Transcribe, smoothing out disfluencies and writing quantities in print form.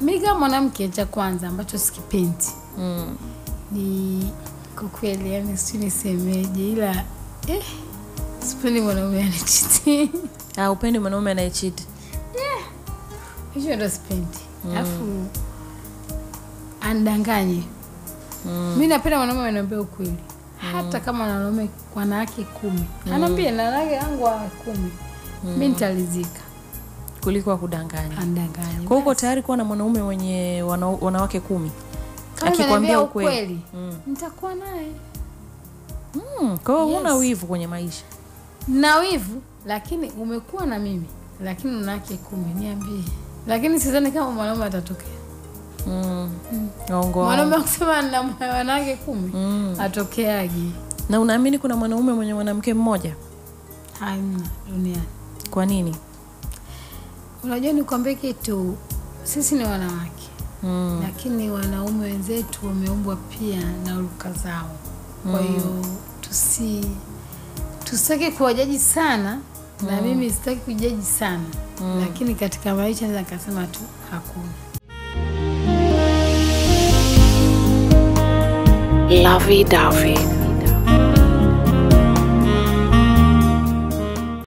Miga mwanamke cha kwanza ambacho sikipenti. Ni kukweli yani sinisemeje ila sipendi mwanaume anayecheat. Ah, upendi mwanaume anayecheat. Hiyo ndo sipendi. Alafu andanganye. Mimi napenda mwanaume ananiambia ukweli. Hata kama anaume kwa wanawake 10. Anaambia na wanawake yangu 10. Mimi nitalizika. Kuliko kudanganya. Andanganye. Kwa hiyo tayari kuwa na mwanaume mwenye wanawake 10. Akikwambia ukweli, nitakuwa naye. Kwa hiyo una wivu kwenye maisha. Na wivu, lakini umekuwa na mimi, lakini unawake 10 niambie. Lakini sidhani kama mwanaume atatokea. Naongoa. Mwanaume akisema na wanawake 10, atokeaje? Na unaamini kuna mwanaume mwenye mwanamke mmoja? Hamna duniani. Kwa nini? Unajua nikwambie kitu, sisi ni wanawake. Lakini wanaume wenzetu wameumbwa pia na ruka zao. Kwa hiyo tusitake kuwajaji sana, na mimi sitaki kujaji sana. Lakini katika maisha naweza kusema tu hakuna. Lovey Dovey.